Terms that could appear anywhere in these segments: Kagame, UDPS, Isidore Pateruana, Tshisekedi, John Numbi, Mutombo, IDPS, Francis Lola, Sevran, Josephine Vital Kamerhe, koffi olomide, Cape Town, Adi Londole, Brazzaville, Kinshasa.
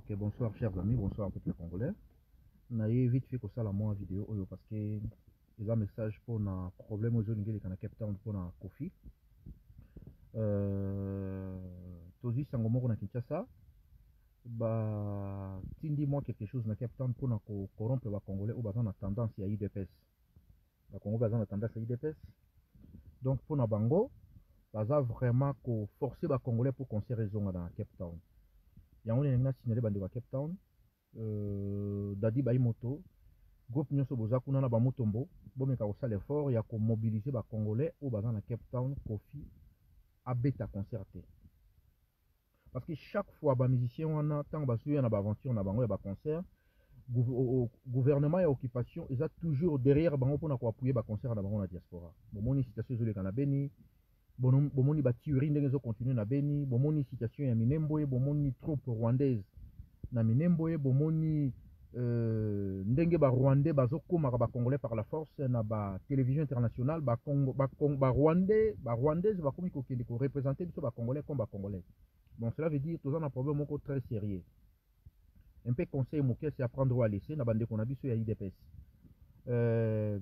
Ok, bonsoir chers amis, bonsoir peuple congolais. Naïe vite fait que ça la moi vidéo parce que il y a un message pour un problème aux zones qui sont à Cape Town pour un Koffi. Tosi sangomoko na Kinshasa. Bah, dis-moi quelque chose na Cape Town pour corrompre les Congolais ou basant la tendance à IDPS. La Congo basant la tendance à IDPS. Donc pour na bango, basant vraiment qu'on forcer les Congolais pour qu'on se résolve dans Cape Town. Yango nena signalé bande wa Cape Town dadi ba moto groupe nyonso boza kuna na ba Mutombo bomeka kosala effort ya ko mobiliser ba Congolais au bazan na Cape Town Koffi abeta concerté parce que chaque fois ba musicien on entend ba suya na ba aventure na bango ya ba concert gouvernement ya occupation ils a toujours derrière bango pona ko appuyer ba concert na bango na diaspora bomoni situation zole kana beni bomoni ba tuerie ndenge zo continuer na beni bomoni situation ya minemboye bomoni troupe rwandaise na minemboye bomoni ndenge ba rwandais bazokoma ba congolais par la force na ba télévision internationale ba Congo ba rwandais ba rwandaise ba komi ko kende ko représenter biso ba congolais comme ba congolais. Bon cela veut dire tous on a problème moko très sérieux. Un peu conseil moko c'est apprendre ou à laisser na bande qu'on a biso ya IDPS.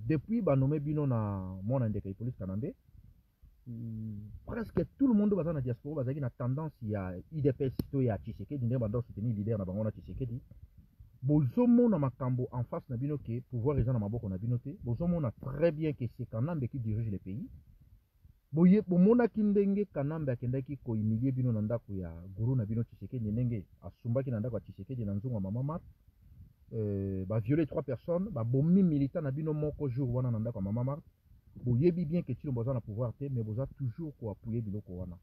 Depuis ba nommé bino na mon ndeke police kanambe presque tout le monde dans la diaspora a une tendance à IDPS et à Tshisekedi, il y a soutenir leader na Tshisekedi. Bozomo na makambo en face na binoké pouvoir ezana maboko na binoté. Bozomo na très bien que c'est Kanambe qui dirige le pays. Boye bomona kindenge Kanambe akendaki ko humilier bino na ndako ya guru na bino Tshisekedi ndenge asumbaki na ndako ya Tshisekedi na nzongo mama mat ba violer 3 personnes, ba bomi militant na bino moko jour wana na ndako mama mat. Vous savez bien que tu as un pouvoir, mais vous avez toujours appuyé de l'Okoana.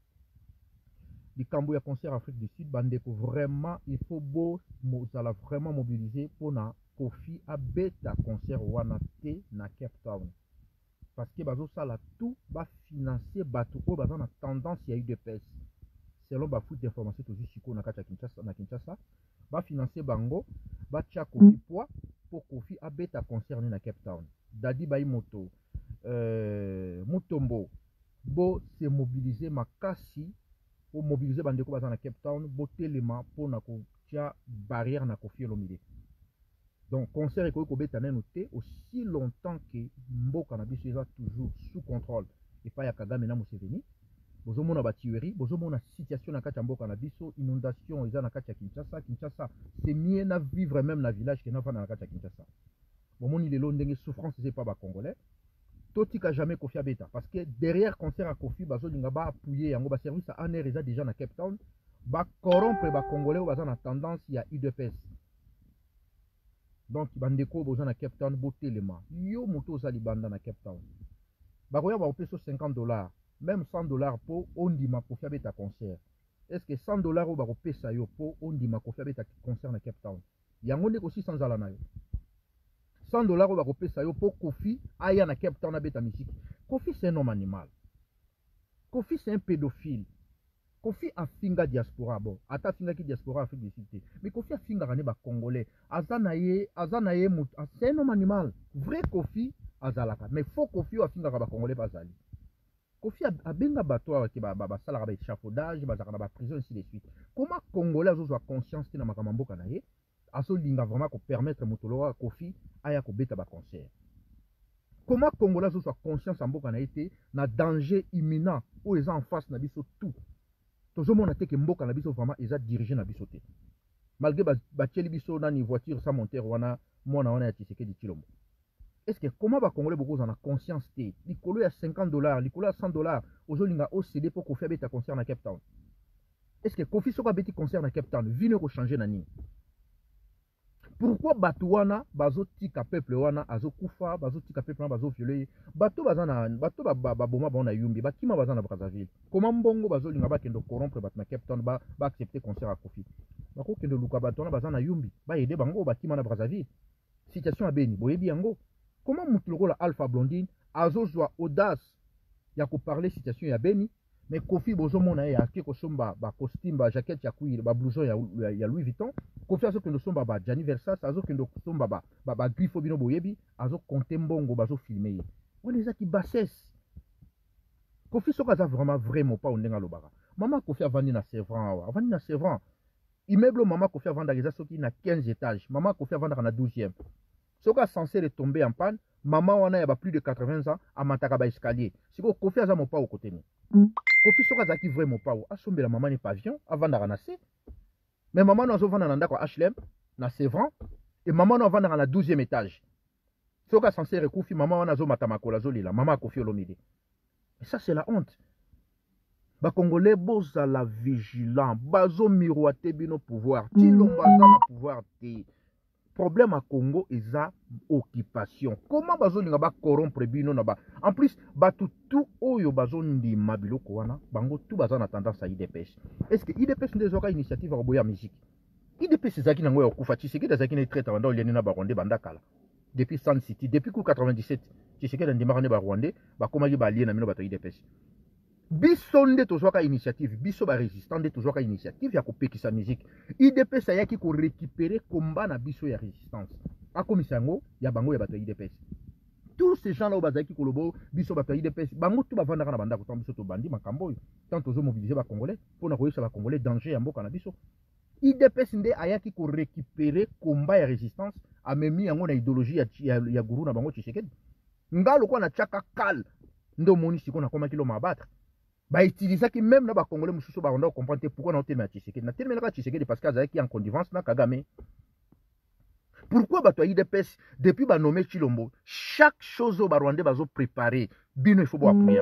Le Cambodge concert Afrique du Sud, vraiment, il faut vraiment mobiliser pour na Koffi à bêta concert Wana T na Cape Town. Parce que ça tout va financer bateau au basant la tendance à UDPS. Selon la foot d'information que Jusiko na Kinshasa, va financer Bango, va tchakopi poids pour Koffi à bêta concert na Cape Town. Dadi Baimoto. Mutombo bo se mobiliser makasi pour mobiliser bandeko baza na Cape Town bo telema pour na ko tia barrière na Koffi olomide. Donc concert ekoki kobeta nanu te aussi longtemps que mboka na biso eza toujours sous contrôle et pas ya Kagame na Museveni. Bozomona ba tuerie, bozomona situation na kati ya mboka na biso, inondation eza na kati ya Kinshasa. Kinshasa c'est mieux na vivre même na village que na vana na kati ya Kinshasa. Bomoni lelo ndenge souffrance c'est pas ba Congolais. Totika jamais Koffi beta parce que derrière concert à Koffi bazo linga ba appuyer yango ba service à aner déjà na Cape Town ba corrompre ba congolais baza na tendance ya UDPS. Donc bandeko baza na Cape Town bo telema yo moto za libanda na Cape Town ba koya ba peso $50 même $100 po ondi ma Koffi beta concert. Est-ce que $100 ba ko pesa yo po ondi ma Koffi beta concert na Cape Town yango ndeko aussi sans ala nayo $100 va couper ça yo pour Koffi aya na Cape Town na beta musique. Koffi c'est un homme animal. Koffi c'est un pédophile. Koffi a finga diaspora bon, ata finga ki diaspora Afrique du Sud. Mais Koffi a finga rané ba congolais. Azanaye c'est un homme animal. Vrai Koffi azalaka. Mais faux Koffi a finga ba congolais pas zali. Koffi a benga batoa ki ba salaka ba échafaudage, ba zakana ba prison ainsi de suite. Comment congolais azo soit conscience ki na makamamboka na ye? Asso linga vraiment qu'on permettre motoloa Koffi aya ko beta ba concert. Comment congolais soit conscience en mboka na été na danger imminent où ils en face na biso tout. Tozomona te ke mboka na biso vraiment ils a dirigé na biso te. Malgré ba tieli biso na ni voiture sa monter wana mona wana ya Tshisekedi kilombo. Est-ce que comment ba congolais beaucoup en a conscience te? Likolo ya $50, likolo ya $100 ozolinga OCD pour Koffi beta concert na Cape Town. Est-ce que Koffi soka beti concert na Cape Town vino ko changer na ni? Pourquoi Batouana, Bazotika peuple wana, Azokoufa, Bazotika peuple, Bazo violé, Bato Bazana, Bato Baboma Bona Yumbi, Bakima Bazana Brazzaville. Comment Bongo Bazo Lingaba Kendo corrompre Batna Cape Town, Ba accepter concert à Koffi. Bako Kendo Luka Batouana Bazana Yumbi, Ba aider Bango, Bakima na Brazzaville. Situation à Beni, Boyebi Yango. Comment Moutloko la Alpha Blondine, Azozwa Audace, Yako parler situation à Beni, mais Koffi Bozomona et Ake Kosomba, Ba costume, Ba jaquette Yakouille, Ba blouson ya Louis Vuitton. Koffi azo kendo somba ba Gianni Versace azo kendo somba ba grifo bino boyebi azo konte mbongo bazo filmer ye wala eza ki bassesse. Koffi soka za vraiment vraiment pas ondenga lobaka mama Koffi avandi na Sevran immeuble maman Koffi avant d'arriver ce qui n'a 15 étages, maman Koffi avant d'arriver à 12e. Ce qui est censé de tomber en panne, maman on a plus de 80 ans à Matakaba escalier. Si vous Koffi à mon pas au côté. Koffi sera qui vraiment pas au assombé la maman n'est pas avion avant d'arriver. Mais maman nous avons dans quoi HLM, na Sevran et maman nous va dans la 12e étage. Ce qui est censé Koffi maman on a zo Matamako zoli la maman Koffi Olomide. Et ça c'est la honte. Les Congolais sont vigilants, bazo miroité bino pouvoir. Ti lombaza na pouvoir ti. Problème à Congo est sa occupation. Comment bazo linga ba corrompre bino na ba. En plus, batu tout oyo bazo ndi mabilo koana, bango tout bazo na tendance à IDPS. Est-ce que IDPS nde zoka initiative à boya musique? IDPS zaki na ngoya okufa Tshisekedi zaki na traite banda liene na ba ronde banda kala. Depuis San City, depuis coup 97, Tshisekedi ndi marane ba ronde, ba komali ba liene na mino bato IDPS. Bisson de toujours qu'à initiative, biso ba résistant de toujours qu'à initiative, il y a coupé qui sa musique. IDPS ça y a qui qu'on récupérer combat na biso ya résistance. A komisango, ya bango ya bato IDPS. Tous ces gens là au bazaki kolobo, biso bato IDPS, bango tout ba vandaka na banda ko tambiso to bandi makambo. Tant tozo mobiliser ba congolais pour na koyisa ba congolais danger ya mboka na biso. IDPS nde aya qui qu'on récupérer combat ya résistance, a même yango na idéologie ya guru na bango Tshisekedi. Ngalo ko na tchaka kal ndo moni siko na koma kilo mabattre. Bah utilisez qui même là bas congolais mususu bah on doit comprendre pourquoi on a tellement Tshisekedi, on a tellement là Tshisekedi parce qu'il y a qui en connivence là Kagame. Pourquoi bah toi IDPS depuis bah nommé Chilombo, chaque chose au Rwanda bah ont préparé, bino il faut boire prier.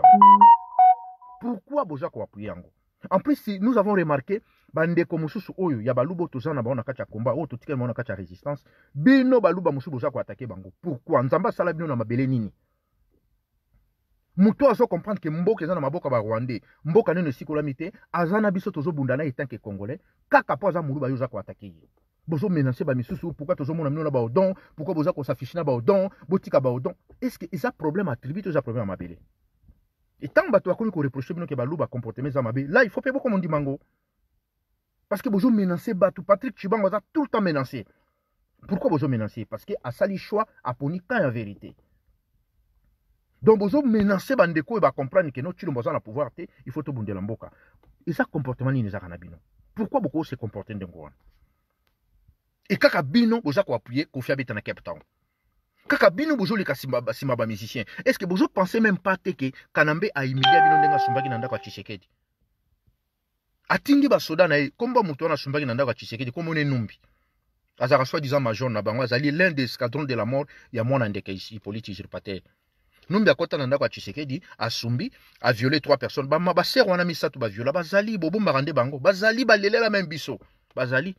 Pourquoi boja quoi prier ango? En plus si nous avons remarqué bah ndeko mususu oyo ya balubo tozana bah on a kacha combat, oh totikele on a kacha résistance, bino baluba mususu boja quoi attaquer bango. Pourquoi? Nzamba sala bino na mabele nini? Muto azo comprendre que mboka ezana maboka ba Rwandais, mboka nene sikola mité, azana biso tozo bundana etant que Congolais, kaka po azamulu ba yoza ko attaquer. Bozo menacer ba misusu pourquoi tozo mona mino ba odon, pourquoi boza ko s'afficher na ba odon, botika ba odon. Est-ce que isa problème attribue toza problème à mabele? Et tant ba to akomi ko reprocher mino ke ba luba comportement za mabele. Là il faut pebo comme on dit mango. Parce que bozo menacer ba tout Patrick Chibango za tout le temps menacer. Pourquoi bozo menacer? Parce que a sali choix a poni quand en vérité. Donc, vous menacez Bandeko et vous comprenez que nous avons besoin de pouvoir, il faut tout le monde la mboka. Et ça, comportement, il n'y a pas de bino. Pourquoi beaucoup se comportent de Ngouan? Et quand Bino, vous avez appuyé, Koffi habite dans Cape Town. Quand Bino, vous avez simba musicien. Est-ce que vous pensez même pas que Kanambe a humilié Bino Nenga Sumbagi Nanda kwa Tshisekedi? Atindi ba soda na komba mutuana Sumbagi Nanda kwa Tshisekedi, comme on est Numbi. Azara soi-disant major Nabango, Azali l'un des escadrons de la mort, il y a moins d'indéca ici, politique usurpateur. Numbi a kota nanda kwa Tshisekedi, a Sumbi, a violé 3 personnes. Ba mabase wana misatu ba viola, bazali, bobo marande bango, bazali ba lele la même biso, bazali.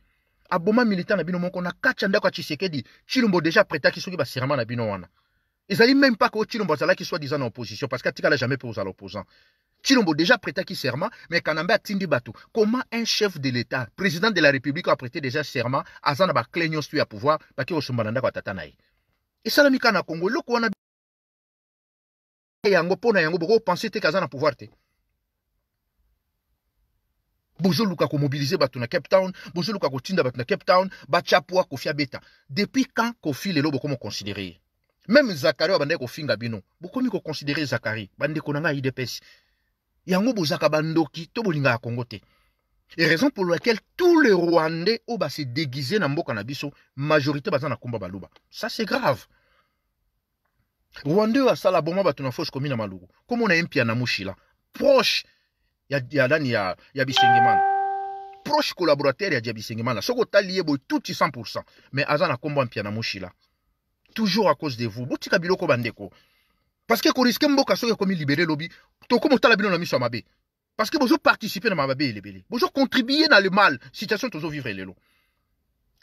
Aboma militant na bino monko na kacha nanda kwa Tshisekedi, Chilombo déjà prêta ki soki ba serment na bino wana. Ezali même pas ko Chilombo azala ki soit disant en opposition, parce qu'atika la jamais pose à l'opposant. Chilombo déjà prêta ki serment, mais Kanambe a tindi batu. Comment un chef de l'État, président de la République a prêté déjà serment, azana ba klenyon stu ya pouvoir, ba ki osumba nanda kwa tatanae. Et salamika na Congo, loko wana yango pona yango boko penser te kazana pouvoir te bozo luka ko mobiliser batu na Cape Town bozo luka ko tinda batu na Cape Town ba chapoa Koffi beta depuis quand Koffi lelo boko mo considérer même Zakari abande ko finga bino boko mi ko considérer Zakari bande ko nanga IDPS yango bozaka bandoki to bolinga ya Congo te et raison pour laquelle tous les Rwandais oba se déguiser na mboka na biso majorité bazana komba baluba ça c'est grave. Rwanda a sala boma batu na fosh komi na malugu. Comme on a impia na mushila. Proche ya dani ya bisengemana. Proche collaborateur ya bisengemana. Soko taliye boy tout 100%. Mais aza na kombo impia na mushila. Toujours à cause de vous. Boutika biloko bandeko. Parce que ko risque mboka soke komi libéré lobby. Toko motala bino na miso mabe. Parce que bozo participer na mabe elebele. Bozo contribuer na le mal. Situation tozo vivre lelo.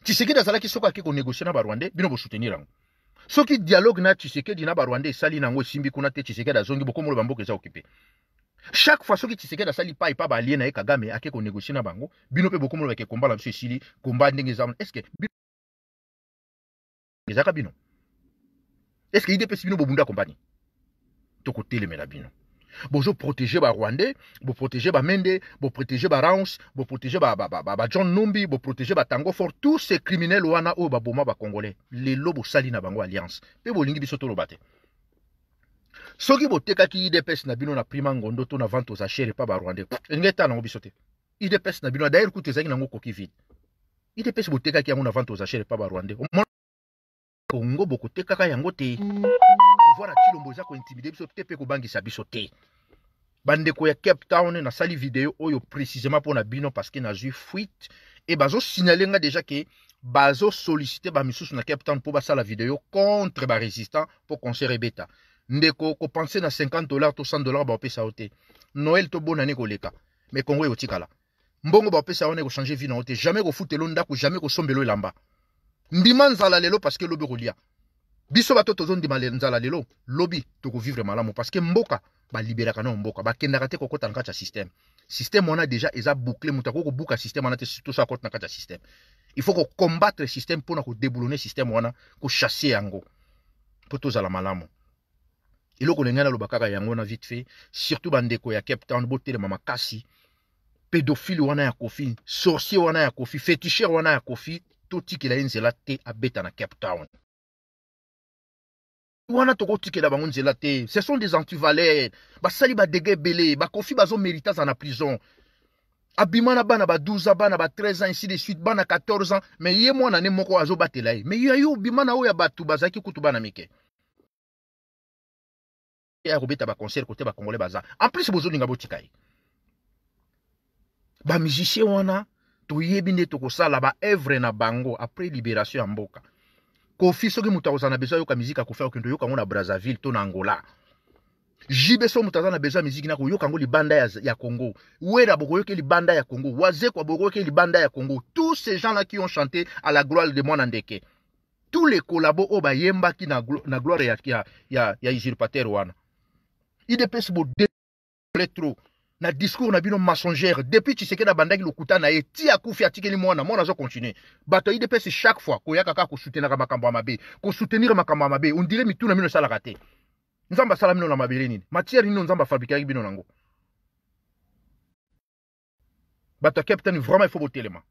Tshisekedi azala ki soko akiko négocier na ba Rwanda bino bo soutenir ango. Ce qui dialogue na Tshisekedi na Rwanda sali nango simbi kuna te Tshisekedi da zongi boko molo bambo keza occupé. Chaque fois soki Tshisekedi da sali pa ba alien na Kagame ake ko négocier na bango bino pe boko molo ba ke komba la monsieur Sili komba ndenge zamu est-ce que ezaka bino est-ce que IDPS bino bobunda compagnie to ko tele mela bino bozo protéger ba Rwandais bo protéger ba Mende bo protéger ba Rance bo protéger ba John Numbi bo protéger ba Tango for tous ces criminels wana o ba boma ba congolais les lobo sali na bango alliance pe bolingi biso to lobate soki boteka ki IDPS na bino na prima ngondo to na vente aux achères pa ba Rwandais ngeta na ngo biso te IDPS na bino d'ailleurs ko tezaki na ngo koki vite Il dépêche pour qui a mon avant aux achats pas Rwandais. Congo beaucoup te kaka yango te. Pouvoir à Chilombo za ko intimider biso te pe ko bangisa biso te. Bandeko ya Cape Town na sali vidéo oyo précisément pour na bino parce que na ju fuite et bazo signaler nga déjà que bazo solliciter ba misusu na Cape Town pour ba sala vidéo contre ba résistant pour qu'on se rebeta. Ndeko ko penser na $50 to $100 ba pesa ote. Noël to bonane ko leka. Mais Congo yo tikala. Mbongo ba pesa one ko changer vie na ote jamais ko futelo ndako jamais ko sombelo lamba. Ndimanzala lelo parce que lobi rolia. Biso bato tozo ndimanzala lelo lobi toko vivre malamu parce que mboka ba libéraka na mboka ba kendarate ko kota nka cha système. Système on a déjà eza bouclé mutako ko buka système on a te surtout ça kota nka cha système. Il faut ko combattre système pour na ko déboulonner système on a ko chasser yango. Poto za la malamu. Iloko lengana lobakaka yango na vite fait surtout bandeko ya Cape Town boté de mama kasi. Pédophile wana ya Koffi, sorcier wana ya Koffi, féticheur wana ya Koffi. Toti kila inzela te abeta na Cape Town. Wana toko tikela bango nzela te, ce sont des antivaleurs, ba sali ba degebele, ba Koffi bazo mérita za na prison. Abima na bana ba 12 ans, bana ba 13 ans ainsi de suite, bana 14 ans, mais ye mwana ne moko azo batela ye. Mais yo bima na oya batu bazaki kutuba na mike. Ya robeta ba concert côté ba congolais baza. En plus bozo linga botikai. Ba musicien wana toyebinde toko sala ba œuvre na bango après libération mboka. Koffi soki mutakoza na besoin yoka musique akofa okindo yoka ngona Brazzaville to na Angola. Jibeso mutaza na besoin musique na koyoka ngoli banda ya Congo. Wera bokoyoke li banda ya Congo. Waze kwa bokoyoke li banda ya Congo. Tous ces gens là qui ont chanté à la gloire de Mwanandeke. Tous les collabos o ba yemba ki na gloire ya Isidore Pateruana. IDPS bo trop. Na discours na bino mensongère depuis Tshisekedi na bandaki lokuta na eti akufi atikeli mwana zo continuer bato IDPS chaque fois ko yaka ka ko soutenir makambo amabe ko soutenir makambo amabe on dirait mituna mino sala raté nzamba sala mino na mabele nini matière nino nzamba fabriquer bino nango bato capitaine vraiment il faut boter les mains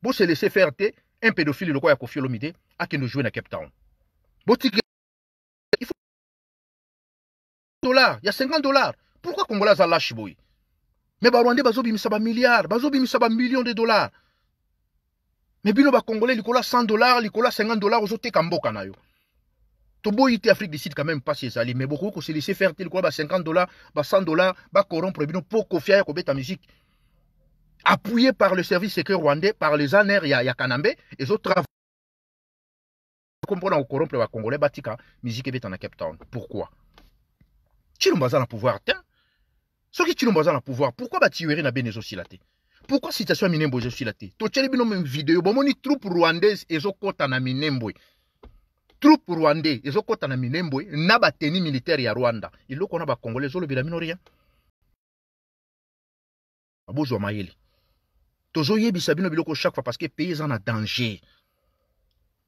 bo se laisser faire té un pédophile loko ya Koffi Olomide akino jouer na Cape Town bo tike il faut $50 il y a $50 pourquoi Congolais a lâché boy. Mais les Rwandais ont des milliards, des millions de dollars. Mais les Congolais ont $100, $50 aux autres Cambodgiens. Toboïté Afrique du Sud quand même pas ses alliés. Mais beaucoup se laissent faire $50, $100, corrompre pour confier à la musique. Appuyé par le service secret rwandais, par les ANR et Kanambe, les autres travaillent. Comprendre corrompre les Congolais, la musique est en Cape Town. Pourquoi? Tshilombaza na pouvoir, tiens. Ce qui Tshilombaza na pouvoir, pourquoi Batiweri na Benezo Silate? Pourquoi citation Minembo Silate? Tocheli bino même vidéo, bon moni troupe rwandaise ezokota na Minembo. Troupe rwandaise ezokota na Minembo, na bateni militaire ya Rwanda. Iloko na ba Congolais zolo bila minoria. Abozo maeli. Tozo yebi sabino biloko chaque fois parce que pays en a danger.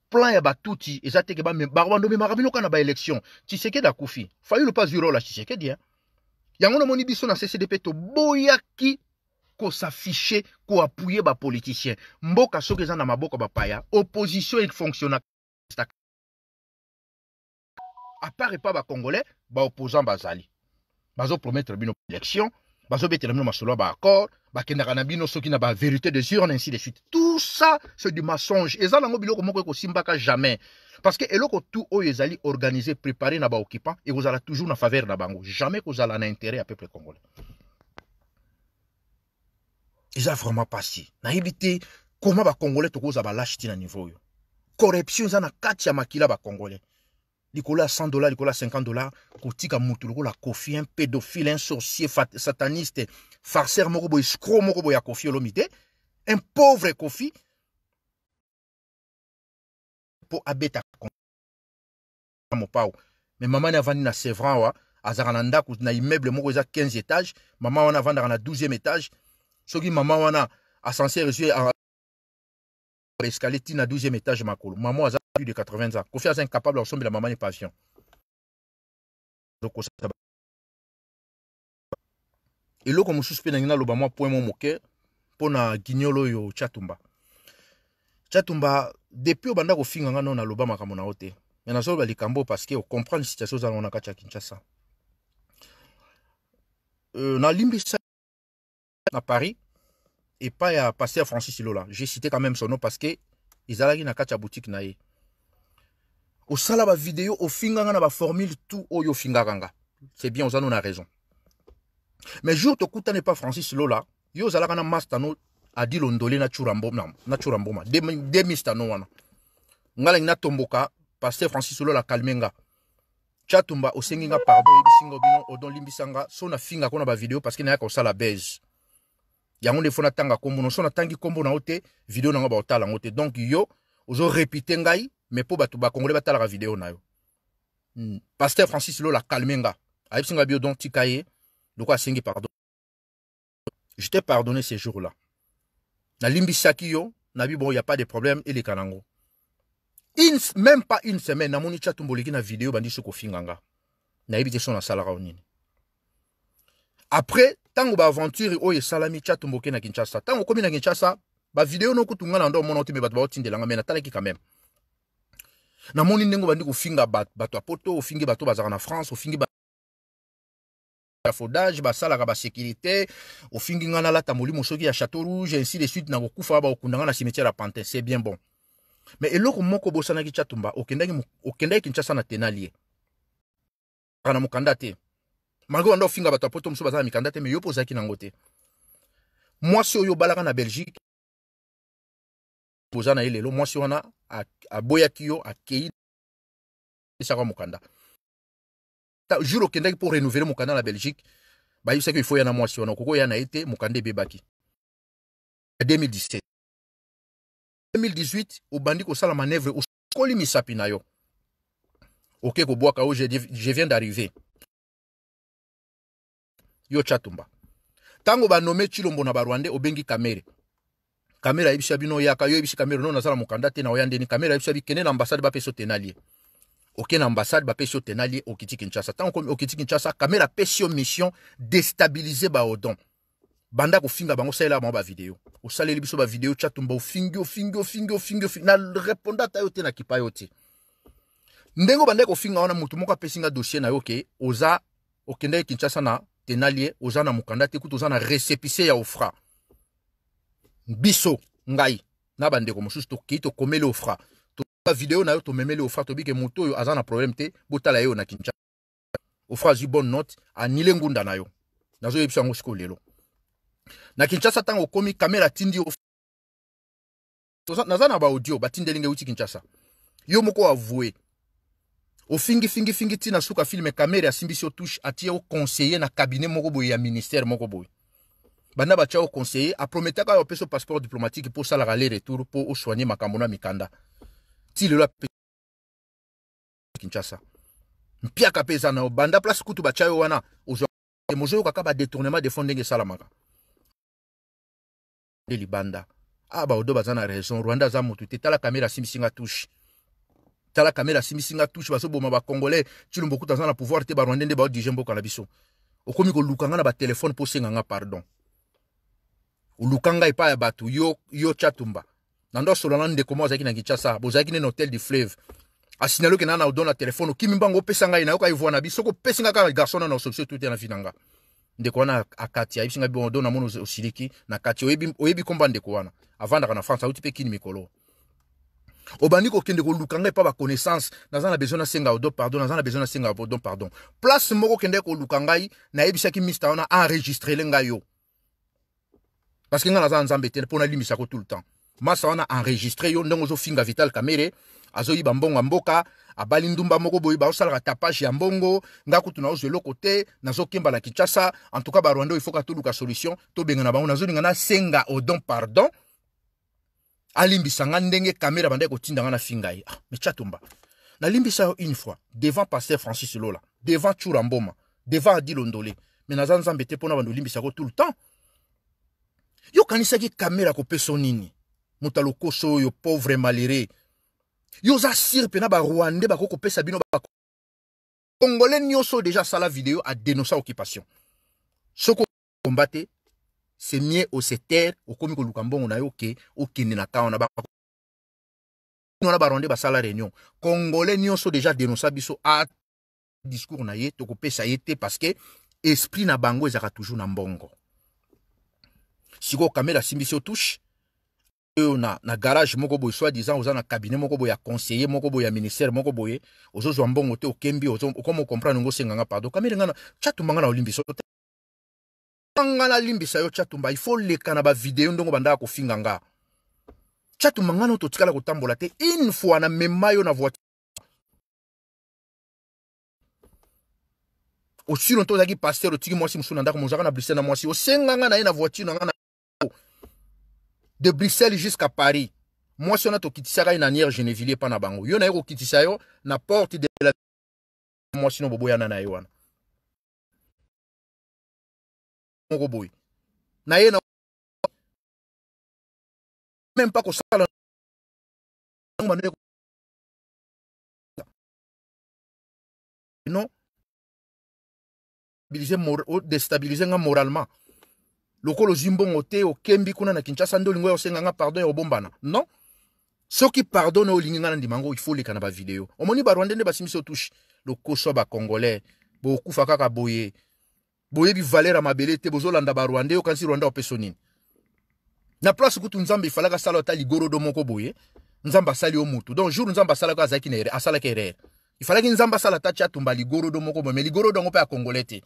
Plan ya batuti ezateke ba Rwanda me marabino kana ba élection Tshisekedi akufi fayu le pas du rôle la Tshisekedi hein yango na moni biso na CCDP to boyaki ko s'afficher ko appuyer ba politicien mboka soki za na maboko ba paya opposition il fonctionne à part pas ba congolais ba opposant bazali bazo promettre bino élection bazo betela bino masolo ba accord ba kendaka na bino soki na ba vérité des urnes ainsi de suite. Tout ça, c'est du mensonge. Et ça, n'a pas jamais. Parce que eloko tout o yezali organisé, préparé na ba occupant et vous allez toujours en faveur na bango. Jamais que vous allez en intérêt à peuple congolais. Ils ont vraiment passé. Na évité comment ba congolais to koza ba lâcher na niveau yo. Corruption za na katia makila ba congolais. Nicolas $100, Nicolas $50, kotika mutulu la Koffi un pédophile, un sorcier sataniste, farceur morobo escroc morobo ya Koffi Olomide. Un pauvre Koffi pour abeta mopao mais maman na vandi na Sevran azaranda ku na immeuble moko za 15 étages maman wana vanda na 12e étage soki maman wana ascenseur sur escalier na 12e étage makolo maman a plus de 80 ans Koffi est incapable ensemble la maman est patient donc et loko mo suspend na loba mo point mo moke pona gignolo yo chatumba depuis au banda ko finga non na loba makambo na ote mais na so ba likambo parce que on comprend la situation za na kacha Kinshasa na limbisa na Paris et pas à pasteur Francis Lola. J'ai cité quand même son nom parce que Izalagi na kacha boutique nae. Au sala ba vidéo au finganga na ba formule tout oyo finganga. C'est bien on a raison. Mais jour to kutane pas Francis Lola, yo zalaka na mastano Adi Londole na Tchura Mbuma, na Tchura Mbuma. Demistano wana. Ngala na tomboka pasteur Francis Lola kalmenga. Chatumba osenginga pardon ebisinga bino odon limbisanga sona finga kona ba vidéo parce que na ka sala base. Yango ndefo na tanga kombo no sona tangi kombo na ote vidéo na ba otala ngote donc yo ozo répéter ngai mais po batu ba congolais ba tala ka vidéo na yo. Pasteur Francis Lola kalmenga. Aisinga bio donc tikaye donc asengi pardon. Je t'ai pardonné ces jours-là. Na limbisaki yo na bi bon y a pas de problème et les kanango. Même pas une semaine, na moni chatumboleki na vidéo bandi soko finganga. Na ibite son na salara onini. Après, tango ba aventure oye salami chatumboke na Kinshasa. Tango komi na Kinshasa, ba vidéo no kutunga na ndo mona teme batwa otinde langa mais na talaki quand même. Na moni nengo bandi ko finga batwa poto, o fingi bato bazara na France, o fingi ba fodage, ba salaka ba sécurité, o fingi ngana la tamoli mosoki ya Château Rouge et ainsi de suite na kokufa ba okundanga na cimetière ya Pantin, c'est bien bon. Mais eloko moko bosanaki chatumba okendaki Kinshasa na tenalier kana mukanda te malgré ando finga bato poto muso bazana mikanda te mais yo posaki nango te mwasi oyo balaka na Belgique posana ile lo mwasi wana aboyaki yo akei esaka mukanda ta juro okendaki pour renouveler mukanda na Belgique ba yusaki il faut ya na mwasi wana koko ya na ete mukande bebaki 2017 2018 au bandit au sala manœuvre au coli misapinayo. OK ko boaka où je viens d'arriver. Yo chatumba. Tango ba nommé Chilombo na ba Rwanda obengi Kamerhe. Kamerhe ibisha bino yaka yo ibisha Kamerhe no na sala mukanda te na oyande ni Kamerhe ibisha bikene na ambassade ba peso tenalier. OK na ambassade ba peso tenalier okiti Kinshasa. Tango ko okiti Kinshasa Kamerhe peso mission déstabiliser ba odon. Banda ko finga bango sala ba vidéo. Au salé libiso ba vidéo chatumba fingo na reponda ta yote na kipa yote. Ndengo banda ko finga ona mutu moka pesinga dossier na yoke oza okende Kinshasa na tenalier oza na mukanda te kutu oza na récépissé ya ofra. Biso ngai na bande ko mususu to kito komele ofra. To ba vidéo na yo to memele ofra to bike moto yo aza na problème te botala yo na Kinshasa. Ofra ji bonne note anile ngunda na yo. Nazo yebisa ngo skolelo. Na Kinshasa tango komi Kamerhe tindi o nazana ba audio batindelinga uti Kinshasa yo moko avoué o fingi tina suka filme Kamerhe asimbisi o touche atie o conseiller na cabinet moko boye ya ministère moko boye bana ba chao conseiller a prometaka yo peso passeport diplomatique pour sala aller retour pour o soigner makambo na mikanda ti le la Kinshasa mpia kapeza na banda place kutu ba chao wana o mozo kaka ba détournement de fonds ndenge salamaka de libanda aba odo bazana raison Rwanda za mutu te tala Kamerhe simisinga touche tala Kamerhe simisinga touche baso boma ba congolais Chilombo kuta za na pouvoir te ba Rwanda nde ba dijembo kana biso okomi ko lukanga na ba téléphone po senganga pardon o lukanga ipa ya batu yo chatumba nando solana nde komo za kina Kinshasa bozaki ne hôtel du fleuve asinalo ke nana odona téléphone okimbango pesa ngai na yo ka ivoa na biso ko pesinga ka garçon na solution tout na finanga ndeko wana akati ya ibishinga bibo ndona mono osiliki na kati oyebi komba ndeko wana avanda kana France auti pe kini mikolo obandi ko kende ko lukanga pa ba connaissance nazana besoin na senga odo pardon nazana besoin na senga odo pardon place moko kende ko lukangai na ebisaki mister wana enregistrer lenga yo parce que ngana za nzambe te pona limisa ko tout le temps masa wana enregistrer yo ndongo zo finga Vital Kamerhe azo yiba mbongo mboka abali ndumba moko boyi ba osala tapage ya mbongo ngaku tunawo zelo côté nazo kemba la Kinshasa en tout cas ba Rwanda il faut ka tuluka solution to bengana ba nazo ningana senga odon pardon alimbisa ngandenge Kamerhe bande ko tindanga na fingai ah mais chatumba na limbisa une fois devant pasteur Francis Lola devant Tchura Mbuma devant Adi Londole mais nazo nzambete pona bando limbisa ko tout le temps yo kanisa ki Kamerhe ko peso nini mutaloko so yo pauvre malheureux yoza sirpe na ba Rwandais ba koko pesa bino ba Congolais nyoso déjà sala vidéo a dénoncer occupation. Soko combattre c'est mieux au secteur au komi ko lukambongo na yo ke o kene na taona ba na ba Rwandais ba sala réunion. Congolais nyoso déjà dénoncer biso a discours na ye to ko pesa yete parce que esprit na bango ezaka toujours na mbongo. siko kamela simbisio touche na garage moko boy soit disant oza na cabinet moko boy ya conseiller moko boy ya ministère moko boy ozo zo mbongo te okembi ozo komo comprendre ngo senganga pardon kamela ngana chatumba ngana olimbiso ngana limbisa yo chatumba il faut le kana ba video ndongo banda ko finganga chatumba ngana to tikala ko tambola te une fois na memayo na voiture aussi longtemps zaki pasteur otiki moi si musuna ndako mozaka na blessé na moi si osenganga na ye na voiture ngana de Bruxelles jusqu'à Paris. Moi, si on a tout quitté ça, il n'y a Geneville pas na bango. Yo na yo quitté ça yo na porte de la moi sinon boboya na yo wana. Ngo boy. Na ye na même pas ko sala non déstabiliser moralement. Lokolo zimbongo te okembi kuna na Kinshasa ndo lingo osenganga pardon ya obombana. Non. Ceux qui pardonnent au lingana ndimango il faut les kanaba vidéo. Omoni ba Rwanda ne basimisi touche. Lokoso ba Congolais bo kufa kaka boye. Boye bi valera mabele te bozolanda ba Rwanda okansi Rwanda opesonine. Na place kutu nzambe ifalaka sala ota ligoro do moko boye. Nzamba sali o mutu. Donc jour nzamba sala ka zaki nere asala kere. Ifalaki nzamba sala tacha tumba ligoro do moko boye. Mais ligoro do ngopa ya Congolais te.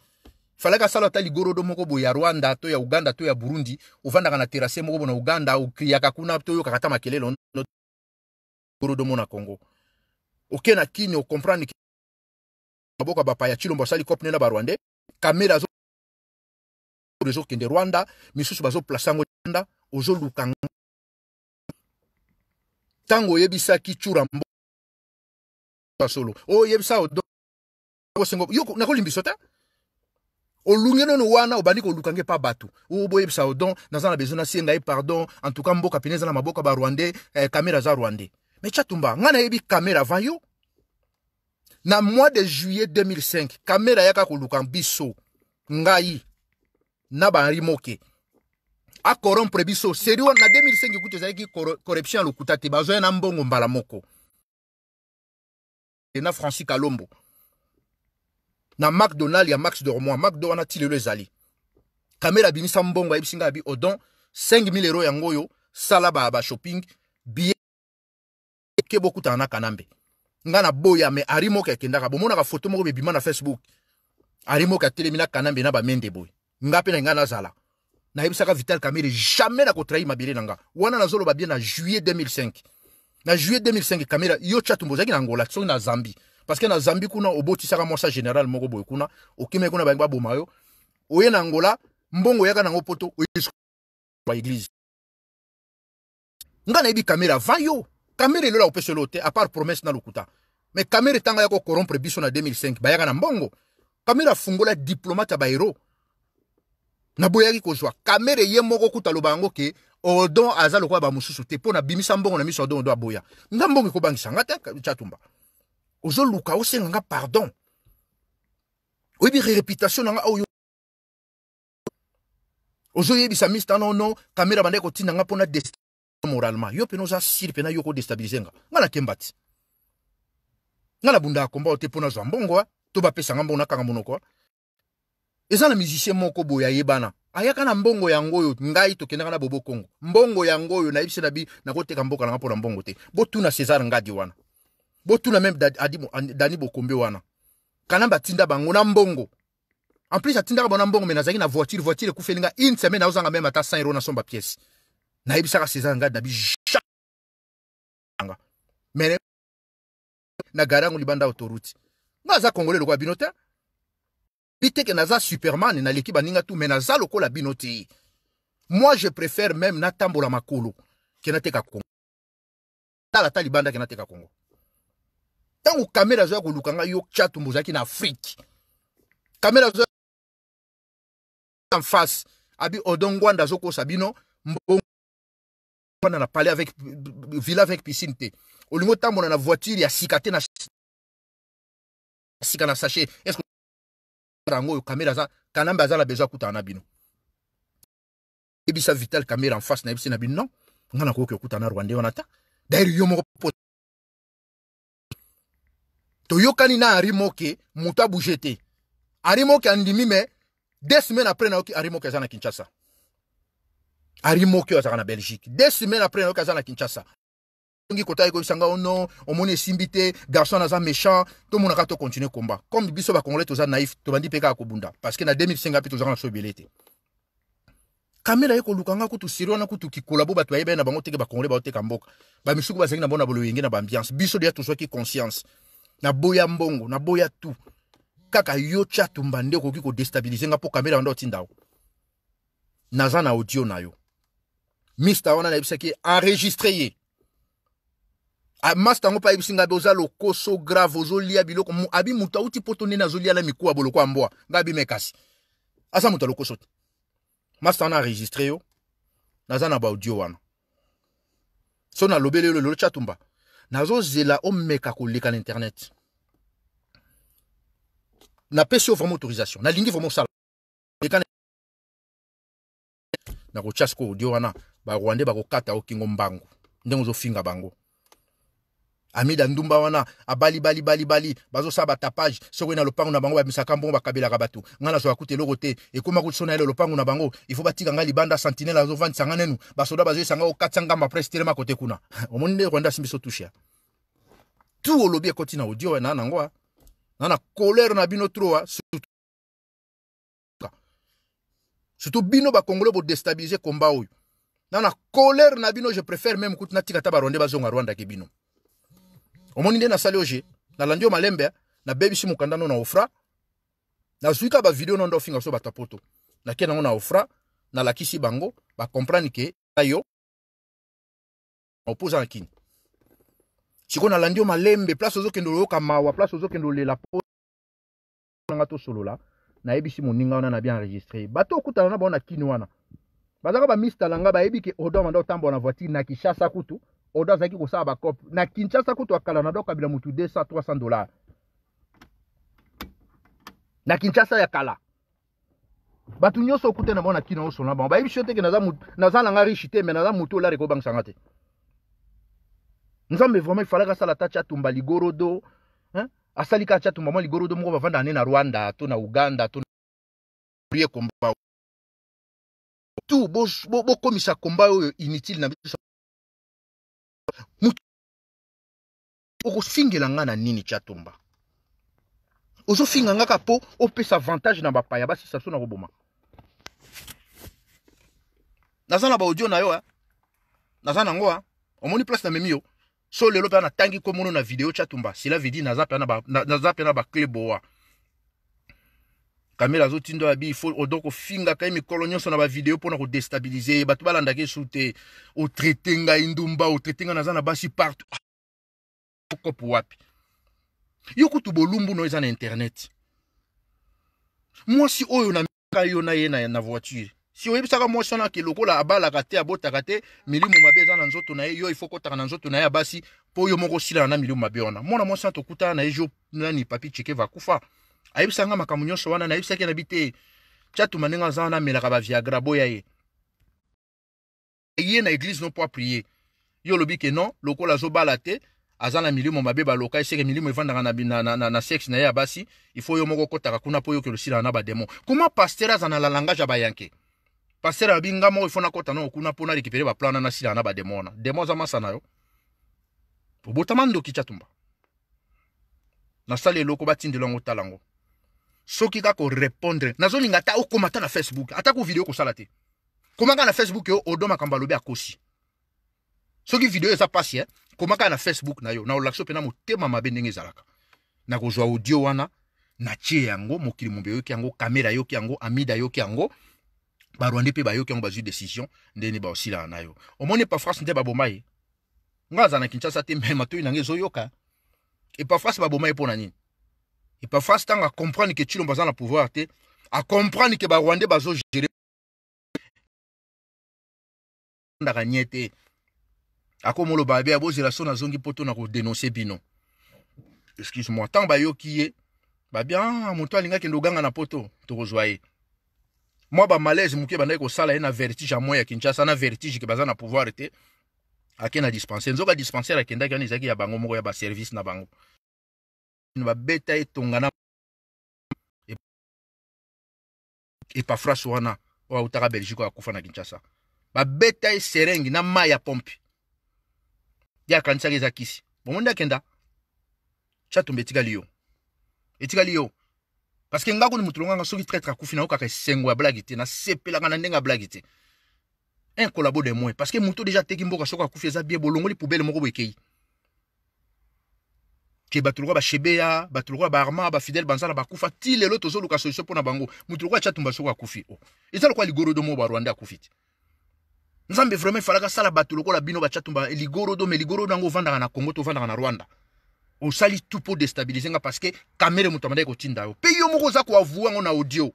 Fallait que ça soit ligoro do moko boya Rwanda to ya Uganda to ya Burundi ovanda kana terrasse moko na Uganda ukria kakuna to yo kakata makelelo ligoro do mona Congo oké na kini o comprendre que aboka ba paya chilombo sali kopne na ba Rwanda caméra zo réseau kende Rwanda misusu bazo plaçango Rwanda ozo lukanga tango yebisa ki Tchura Mbuma solo o yebisa odo yo na ko limbisota olungeno no wana obandi ko lukange pa batu o boye sa odon nazana bezona sengai pardon en tout cas mboka pineza na maboka ba Rwandais caméra za Rwandais mais chatumba ngana yebi caméra avant yo na mois de juillet 2005 caméra yaka ko lukan biso ngai na ba rimoke a corrompre biso sérieux na 2005 ikuti zaiki corruption lokuta te bazo na mbongo mbala moko et na Francis Kalombo na McDonald ya Max Dormois McDonald ti le zali caméra bimisa mbongo ya bisinga bi odon 5 000 € ya ngoyo sala ba shopping biye ke boku ta na kanambe ngana boya me arimo ke kendaka bomona ka photo moko bebima na Facebook arimo ka telemina kanambe na ba mende boy ngapi na ngana zala na yebisa ka Vital Kamerhe jamais na ko trahir mabele nanga wana na zolo ba bien na juillet 2005 na juillet 2005 caméra yo chatumbo zaki na ngola tsona na Zambie. Parce que na Zambie kuna oboti saka mosa général moko boy kuna okime kuna ba boma yo oye na Angola mbongo yaka na opoto ba église ngana ibi caméra va yo caméra lola opese lote à part promesse na lokuta mais caméra tanga yako corrompre biso na 2005 ba yaka na mbongo caméra fungola diplomate ba héros na boyaki ko joa caméra ye moko kutalo bango ke odon azalo kwa ba mususu te pona bimisa mbongo na miso odon do aboya ngambongo ko bangisa ngata chatumba ozo luka ose nga pardon. Oyebi réputation nga oyo. Ozo yebi sa mista non caméra bande ko tinanga pona déstabiliser moralement. Yo pena oza sir pena yo ko déstabiliser nga. Nga na kembati. Nga na bunda komba ote pona zo mbongo to ba pesa nga mbona kaka monoko. Eza na musicien moko boya yebana. Ayaka na mbongo yango yo ngai to kenaka na bobo Congo. Mbongo yango yo na ibise na bi na ko teka mboka nga pona mbongo te. Bo tuna César ngadi wana. Botou na même Dani Bokombe wana. Kanamba tinda bango na mbongo. En plus atinda bango na mbongo mais nazaki na voiture kufelinga une semaine na uzanga même ata 5 € na somba pièce. Na ibisaka César ngad na bi anga. Mais na garango libanda autoroute. Naza Congolais lokwa binote. Biteke naza Superman na l'équipe baninga tout mais naza lokola binote. Moi je préfère même na tambola makolo que na teka Congo. Tala talibanda que na teka Congo. Tango caméra zo ko lukanga yo chatumbo zaki na Afrique. Caméra zo en face abi odongwanda zo ko sabino mbongo na parler avec villa avec piscine te. Olingo tambo na voiture ya sikate na sikana sachet. Est-ce que rango yo caméra za kanamba za la bezo kutana bino. Ebisa Vital caméra en face na ebisa na bino non. Ngana ko kutana Rwanda onata. D'ailleurs yo mo Toyokani na Arimoke, muta bougete. Arimoke andimi mais 2 semaines après na oki Arimoke za na Kinshasa. Arimokyo azaka na Belgique. 2 semaines après, on a Kinshasa. On est simbité, garçon naza méchant, tout le monde a continué le combat. Comme biso ba congolais toza naïf, to bandi peka akobunda parce que na 2005 a toza na sobilité. Kamela yeko lukanga kutu siro na kutu kikolabo ba toyeba na bango teke ba congolais ba teka mboka. Ba misuku ba zingi na bona boloyenge na ambiance. Biso dia toza ki conscience. Na boya mbongo, na boya tout. Kaka yo cha tumbande ko ki ko déstabiliser nga po kamela ndo tindao. Naza na audio na yo. Mister wana na ibisaki enregistré. Master ngo pa ibisinga doza lokoso grave ozolia biloko abi muta uti potone na zolia la miku aboloko amboa ngabi mekasi asa muta lokoso master na enregistré yo naza na ba audio wana so na lobele lo chatumba nazo zela o meka ko leka l'internet na peso vraiment autorisation na lingi vraiment ça na ko chasko audio wana ba Rwanda ba ko kata okingo mbango ndengo zo finga bango ami d'Andumba wana abali bali bazo saba tapage soko na lopango na bango ba misaka mbongo ba kabila kabatu ngana so akute lokote e koma kutsona ile lopango na bango il faut batika ngali banda sentinelle azo vandi sangana nu basoda bazo sanga o 400 ngamba presse telema kote kuna omonde Rwanda simbiso touche tout olobie kotina audio na nangoa na colère na bino troa surtout bino ba congolais bo déstabiliser combat oyo na colère na bino je préfère même kotina tika taba Rwanda bazo nga Rwanda ke bino. On m'a dit na salioje, na landio malembe, na baby si mukanda na ofra, na zuika ba video nondo finga so ba tapoto, na kena na ofra, na lakisi bango, ba comprendre que ayo, opposant kin. Si on a landio malembe, place ozo kendolo kamawa, place ozo kendolo la po, na to solo la, na baby si moninga ona na bien enregistré. Bato kutana na ba na kinwana, bazaka ba mista langa ba baby ke odo mando tambo na voiture na Kinshasa kutu. Oda zaki ko sa ba kop na Kinshasa ko to akala na doka bila mutu $200-300 na Kinshasa ya kala batu nyoso kute na bona kina oso na ba ba ibishote ke na za langa richité mais na za mutu la reko bank sangate nzambe vraiment il fallait que ça la tacha tumba ligorodo hein asali ka cha tumba ligorodo mko ba vanda na Rwanda to na Uganda to rie komba tout bo komisa komba inutile na Mutu Oko singela nga na nini chatomba Ozo finga nga kapo Opesa avantage na bapaya Basi saso na koboma Nazana ba audio na yo ha Nazana ngoa Omoni place na memi yo So lelo pe na tangi komono na video chatomba Sila vidi nazape na ba klebo wa Kamela zo tindo abi ifo odoko finga kai mikolo nyonso na ba video pona ko destabiliser batu balanda ke soute o tretenga indumba o tretenga na zana basi partout kopo wapi yokutu bolumbu no eza na internet moi si oyo na kayo na ye na voiture si oyo bisaka moi sona ke lokola abala kate abota kate milimu mabeza na nzoto na ye yo ifo kota na nzoto na ye basi po yo moko sila na milimu mabeona mona moi santo kuta na ejo nani papi cheke va kufa Aïb sanga makamunyo sowana na ibisaki na bité chatu manenga zana melaka ba viagra boya ye yé na église non pour prier yo lobi ke non lokola zo balate azana milimo mabe ba loka iseke milimo evandaka na sexe na ya basi il faut yo moko kotaka kuna po yo ke losila na ba démon comment pasteur azana la langage ba yanke pasteur abinga mo il faut na kota non kuna po na récupérer ba plan na sila na ba démon na démon za masana yo po botamando ki chatumba na sale loko batindelo ngotalango soki ka ko répondre nazo linga ta okomata na Facebook ata ko video ko salate komaka na Facebook yo odoma kambalobe akosi soki video eza passi hein komaka na Facebook na yo na olaxo pena motema mabendenge zalaka na ko joa audio wana na tie yango mokili mombe yo yango kamera yo yango amida yo yango ba Rwanda pe ba yo yango ba ju décision ndeni ba osila na yo omone pa France nde ba bomaye ngaza na Kinshasa te mema to inange zo yoka et parfois c'est pas bon mais pour nani et parfois c'est à comprendre que tu l'as besoin de pouvoir te à comprendre que Rwanda bazo gérer na gagneté à comme le babé à bosser la zone zongi poto na ko dénoncer bino excuse-moi tant ba yo qui est ba bien mon toi linga kendo ganga na poto to rejoyer moi ba malaise muke ba na ko sala na vertige à moi ya Kinshasa na vertige que baza na pouvoir te Aké na dispensaire nzoka dispensaire akenda kani zaki ya bango moko ya ba service na bango ni ba beta etongana e pa fraswana wa utaka Belgique akufa na Kinshasa ba beta e serengi na mai ya pompe. Ya kanisa leza kisi. Bomonda kenda. Chatumbe tika liyo. Etika liyo. Parce que ngako ni mutulonganga soki traître akufina okaka sengwa blagite na sepela kana ndenga blagite. Un collabo de moins parce que muto déjà teki mboka soka akufia za bien bolongo li poubelle moko bwekei. Ke batulwa ba shebea, batulwa ba arma, ba fidèle banzala ba kufa ti lelo tozo luka solution pona bango. Mutulwa chatumba soka akufi. Oh. Ezalo kwa ligoro do mo ba Rwanda akufiti. Nzambe vraiment falaka sala batuloko la bino ba chatumba ligoro do me ligoro dango vanda na Congo to vanda na Rwanda. Au sali tout pour déstabiliser parce que Kamerhe mutamanda ko tinda yo pays yo moko za ko avouer on a audio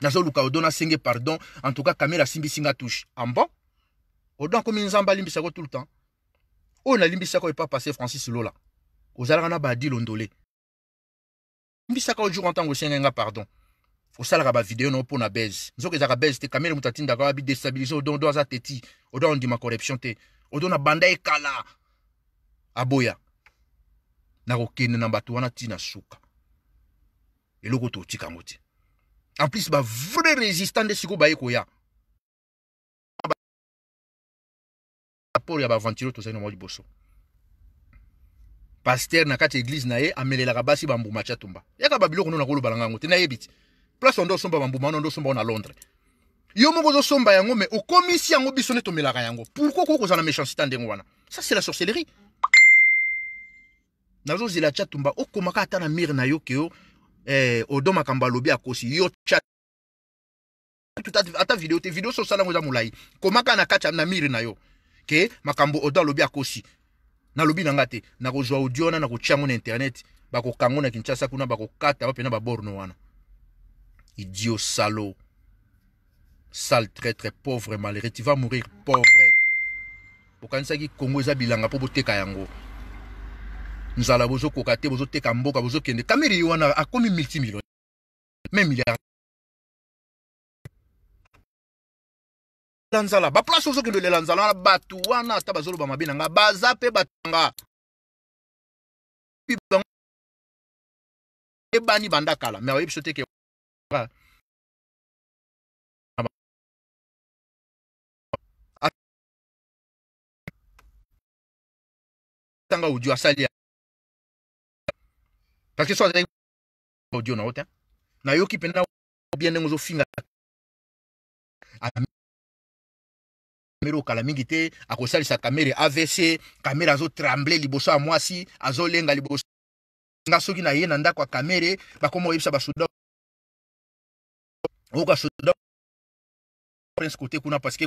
nazo luka odona senge pardon en tout cas Kamerhe simbi singa touche en bon odon comme nzamba limbisa ko tout le temps on a limbisa ko est pas passé Francis Lola ozalaka na ba Adi Londole limbisa ko jour en tant que senga pardon au salaka ba vidéo non pour na baise nzoke za ka baise te Kamerhe mutatinda ka bi déstabiliser odon do za teti odon di ma corruption te odon na banda e kala aboya nakokene na bato wana tina suka eloko to tika ngoti en plus ba vrai résistant de siko ba ekoya rapport ya ba ventilo to seno mo liboso pasteur na kati église na ye amelela ka basi ba mbuma chatumba yaka ba biloko na koloba langa ngoti na yebiti place ondo somba ba mbuma ondo somba na Londres yo moko zo somba yango mais au commissi yango bisone to melaka yango pourquoi ko kozana méchanceté ndengo wana ça c'est la sorcellerie. Nazo zila chatumba okomaka atana mire na yo keo odoma kambalobi akosi yo chat tout ata vidéo te vidéo so sala ngoza mulai komaka na kacha na mire na yo ke makambo oda lobi akosi na lobi na ngate na kozwa audio na kochanga na internet bakokanga na Kinshasa kuna bakokata bapena baborno wana idiot salaud sale traître pauvre malheureux tu vas mourir pauvre bokanisa ki Kongo za bilanga po boteka yango. Nous allons vous cocater, vous êtes camboka, vous êtes kende. Kamerhe on a commis multimillionnaire, même milliardaire. Lanzala, ba place vous êtes le lanzala, batu wana tabazolo ba mabinanga, bazape batanga. Et bani bandaka la, mais oui je te que. Tanga audio asali. Parce que soit audio na hota na yo kipenda bien ngozo finga amero kala mingi te akosalisa Kamerhe AVC Kamerhe azo tremble liboso ya mwasi azo lenga liboso ngasoki na yena ndako ya Kamerhe bakomo oyibisa basuda oka suda prince kote kuna parce que